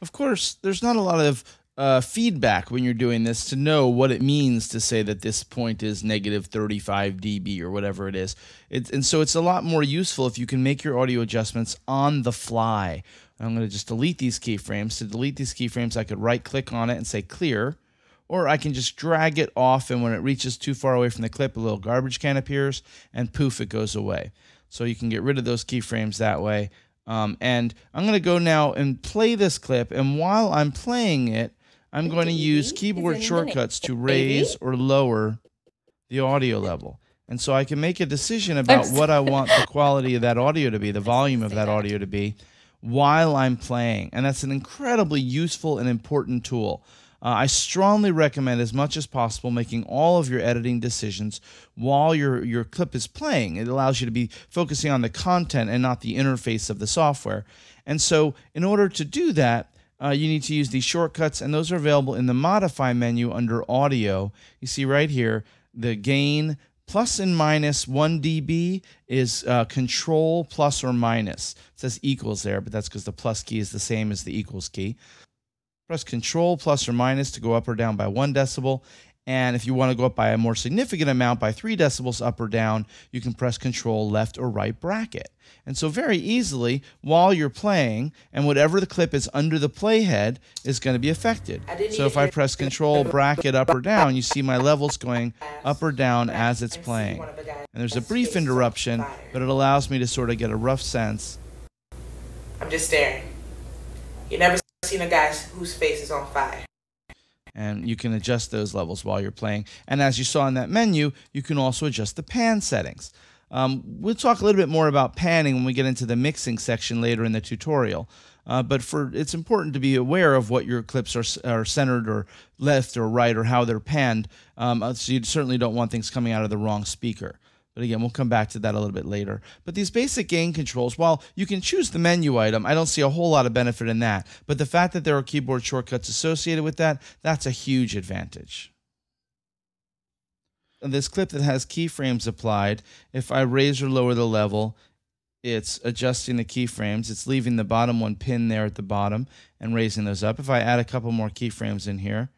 of course, there's not a lot of feedback when you're doing this to know what it means to say that this point is negative 35 dB or whatever it is. And so it's a lot more useful if you can make your audio adjustments on the fly. I'm going to just delete these keyframes. To delete these keyframes, I could right-click on it and say clear, or I can just drag it off, and when it reaches too far away from the clip, a little garbage can appears, and poof, it goes away. So you can get rid of those keyframes that way. And I'm going to go now and play this clip, and while I'm playing it, I'm going to use keyboard shortcuts to raise or lower the audio level. And so I can make a decision about what I want the quality of that audio to be, the volume of that audio to be, while I'm playing. And that's an incredibly useful and important tool. I strongly recommend, as much as possible, making all of your editing decisions while your clip is playing. It allows you to be focusing on the content and not the interface of the software. And so in order to do that, you need to use these shortcuts, and those are available in the Modify menu under Audio. You see right here, the gain plus and minus 1 dB is control plus or minus. It says equals there, but that's because the plus key is the same as the equals key. Press control plus or minus to go up or down by 1 decibel. And if you want to go up by a more significant amount, by 3 decibels up or down, you can press control left or right bracket. And so very easily, while you're playing, and whatever the clip is under the playhead is going to be affected. So if I press control bracket up or down, you see my levels going up or down as it's playing. And there's a brief interruption, but it allows me to sort of get a rough sense. I'm just staring. You never seen a guy whose face is on fire. And you can adjust those levels while you're playing. And as you saw in that menu, you can also adjust the pan settings. We'll talk a little bit more about panning when we get into the mixing section later in the tutorial. But it's important to be aware of what your clips are centered or left or right or how they're panned. So you certainly don't want things coming out of the wrong speaker. But again, we'll come back to that a little bit later. But these basic gain controls, while you can choose the menu item, I don't see a whole lot of benefit in that. But the fact that there are keyboard shortcuts associated with that, that's a huge advantage. And this clip that has keyframes applied, if I raise or lower the level, it's adjusting the keyframes. It's leaving the bottom one pin there at the bottom and raising those up. If I add a couple more keyframes in here,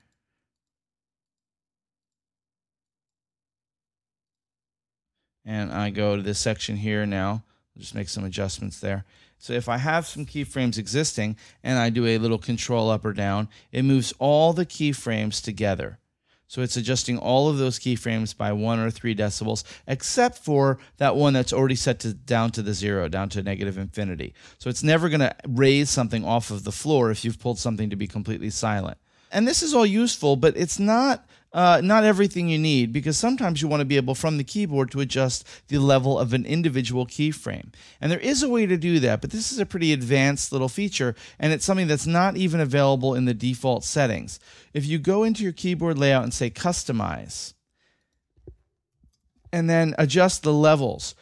and I go to this section here now, I'll just make some adjustments there. So if I have some keyframes existing and I do a little control up or down, it moves all the keyframes together. So it's adjusting all of those keyframes by 1 or 3 decibels, except for that one that's already set to down to the zero, down to negative infinity. So it's never going to raise something off of the floor if you've pulled something to be completely silent. And this is all useful, but it's not everything you need, because sometimes you want to be able from the keyboard to adjust the level of an individual keyframe. And there is a way to do that, but this is a pretty advanced little feature, and it's something that's not even available in the default settings. If you go into your keyboard layout and say Customize, and then adjust the levels,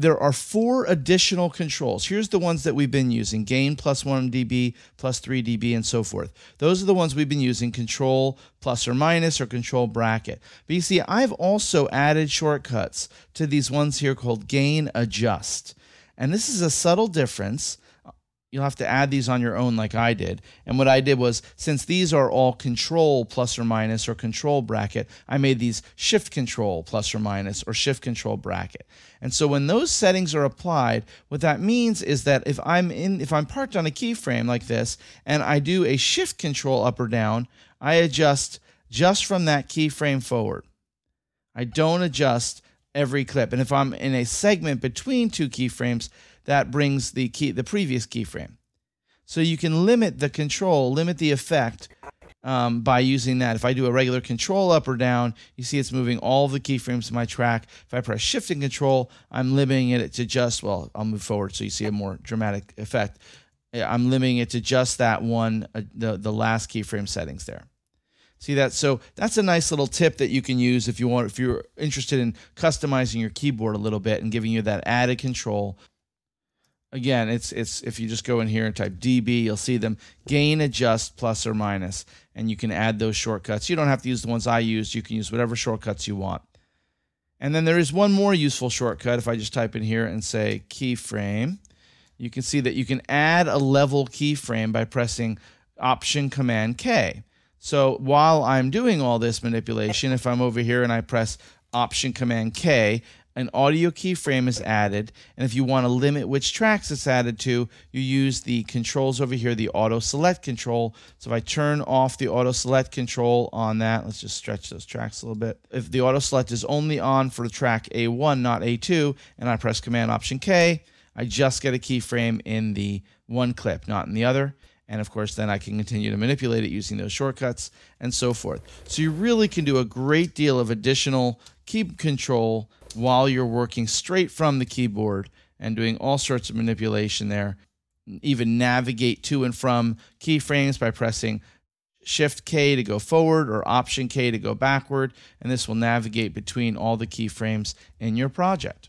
there are 4 additional controls. Here's the ones that we've been using: gain plus 1 dB, plus 3 dB, and so forth. Those are the ones we've been using: control plus or minus or control bracket. But you see, I've also added shortcuts to these ones here called gain adjust. And this is a subtle difference. You'll have to add these on your own like I did. And what I did was, since these are all control plus or minus or control bracket, I made these shift control plus or minus or shift control bracket. And so when those settings are applied, what that means is that if I'm parked on a keyframe like this and I do a shift control up or down, I adjust just from that keyframe forward. I don't adjust every clip. And if I'm in a segment between 2 keyframes, that brings the previous keyframe. So you can limit the control, limit the effect by using that. If I do a regular control up or down, you see it's moving all the keyframes in my track. If I press shift and control, I'm limiting it to just, well, I'll move forward so you see a more dramatic effect. I'm limiting it to just that one, the last keyframe settings there. See that? So that's a nice little tip that you can use if you want, if you're interested in customizing your keyboard a little bit and giving you that added control. Again, it's if you just go in here and type dB, you'll see them, gain adjust plus or minus, and you can add those shortcuts. You don't have to use the ones I used. You can use whatever shortcuts you want. And then there is one more useful shortcut. If I just type in here and say keyframe, you can see that you can add a level keyframe by pressing Option Command K. So while I'm doing all this manipulation, if I'm over here and I press Option Command K, an audio keyframe is added, and if you want to limit which tracks it's added to, you use the controls over here, the auto select control. So if I turn off the auto select control on that, let's just stretch those tracks a little bit. If the auto select is only on for track A1, not A2, and I press Command Option K, I just get a keyframe in the one clip, not in the other. And of course, then I can continue to manipulate it using those shortcuts and so forth. So you really can do a great deal of additional key control while you're working straight from the keyboard and doing all sorts of manipulation there. Even navigate to and from keyframes by pressing Shift K to go forward or Option K to go backward, and this will navigate between all the keyframes in your project.